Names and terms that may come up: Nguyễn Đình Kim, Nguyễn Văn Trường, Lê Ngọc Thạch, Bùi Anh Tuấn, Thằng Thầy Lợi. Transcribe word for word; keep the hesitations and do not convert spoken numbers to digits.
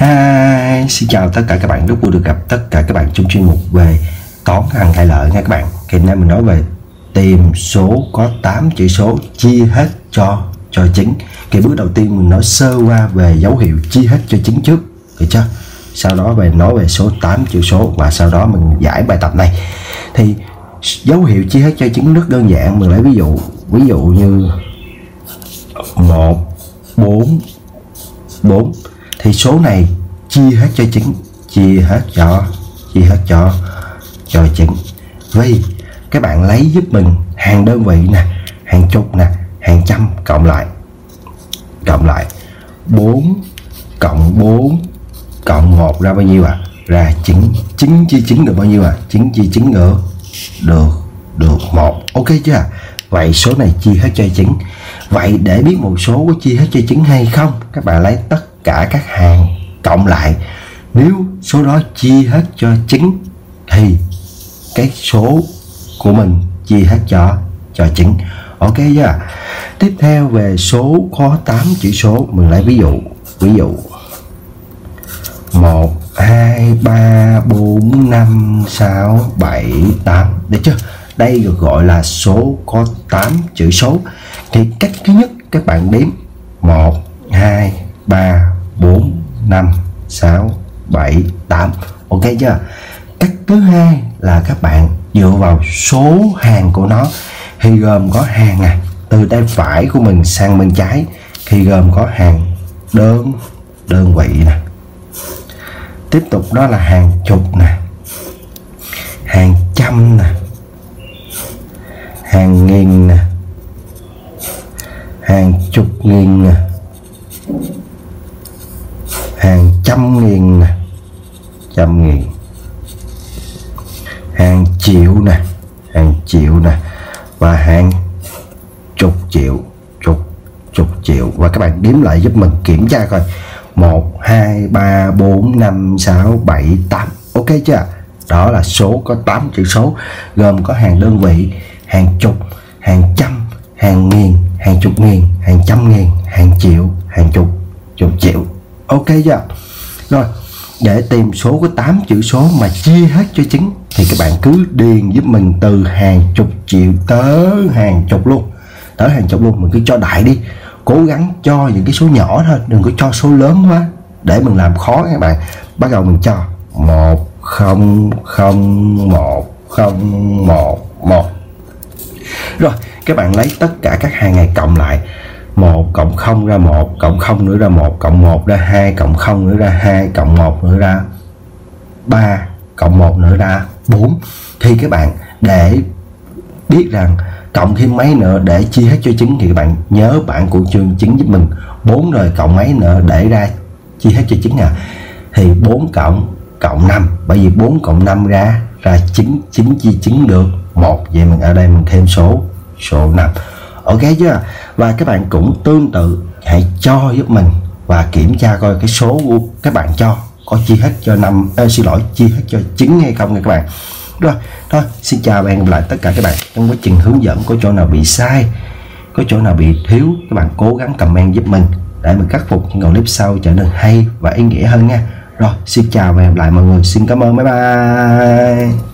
Hi, xin chào tất cả các bạn, rất vui được gặp tất cả các bạn trong chuyên mục về toán Thằng Thầy Lợi nha các bạn. Thì nay mình nói về tìm số có tám chữ số chia hết cho cho chín. Cái bước đầu tiên mình nói sơ qua về dấu hiệu chia hết cho chín trước, được chưa? Sau đó về nói về số tám chữ số và sau đó mình giải bài tập này. Thì dấu hiệu chia hết cho chín rất đơn giản, mình lấy ví dụ, ví dụ như một bốn bốn. Thì số này chia hết cho chín, chia hết cho chia hết cho cho chín. Vậy các bạn lấy giúp mình hàng đơn vị nè, hàng chục nè, hàng trăm cộng lại. Cộng lại bốn cộng bốn cộng một ra bao nhiêu ạ? À? Ra chín. chín chia chín được bao nhiêu ạ? À? chín chia chín được được được một. Ok chưa? Vậy số này chia hết cho chín. Vậy để biết một số có chia hết cho chín hay không, các bạn lấy tất cả các hàng cộng lại. Nếu số đó chia hết cho chín thì cái số của mình chia hết cho cho chín. Ok chưa? Yeah. Tiếp theo về số có tám chữ số, mình lấy ví dụ, ví dụ một hai ba bốn năm sáu bảy tám, được chưa? Đây được gọi là số có tám chữ số. Thì cách thứ nhất các bạn đếm một hai ba bốn năm sáu bảy tám. Ok chưa? Cách thứ hai là các bạn dựa vào số hàng của nó, thì gồm có hàng này, từ tay phải của mình sang bên trái, thì gồm có hàng đơn đơn vị nè. Tiếp tục đó là hàng chục nè, hàng trăm nè, hàng nghìn nè, hàng chục nghìn nè, hàng trăm nghìn nè, trăm nghìn, hàng triệu nè, hàng triệu nè, và hàng chục triệu, chục chục triệu. Và các bạn đếm lại giúp mình, kiểm tra coi một hai ba bốn năm sáu bảy tám. Ok chưa? Đó là số có tám chữ số, gồm có hàng đơn vị, hàng chục, hàng trăm, hàng nghìn, hàng chục nghìn, hàng trăm nghìn, hàng triệu, hàng chục chục triệu. Ok chưa? Rồi, để tìm số có tám chữ số mà chia hết cho chín thì các bạn cứ điền giúp mình từ hàng chục triệu tới hàng chục luôn, tới hàng chục luôn. Mình cứ cho đại đi, cố gắng cho những cái số nhỏ thôi, đừng có cho số lớn quá để mình làm khó các bạn. Bắt đầu mình cho một không không một không một một. Rồi các bạn lấy tất cả các hàng này cộng lại, một cộng không ra một, cộng không nữa ra một, cộng một ra hai, cộng không nữa ra hai, cộng một nữa ra ba, cộng một nữa ra bốn. Thì các bạn để biết rằng cộng thêm mấy nữa để chia hết cho chín thì các bạn nhớ bảng của chương chín giúp mình, bốn rồi cộng mấy nữa để ra chia hết cho chín à, thì bốn cộng cộng năm, bởi vì bốn cộng năm ra ra chín, chín chia chín được một. Vậy mình ở đây mình thêm số số năm. Ok chưa? Và các bạn cũng tương tự hãy cho giúp mình và kiểm tra coi cái số của các bạn cho có chia hết cho năm, à, xin lỗi, chia hết cho chín hay không nha các bạn. Rồi, thôi xin chào và hẹn gặp lại tất cả các bạn. Trong quá trình hướng dẫn có chỗ nào bị sai, có chỗ nào bị thiếu, các bạn cố gắng comment giúp mình để mình khắc phục những đoạn clip sau trở nên hay và ý nghĩa hơn nha. Rồi, xin chào và hẹn gặp lại mọi người. Xin cảm ơn, bye bye.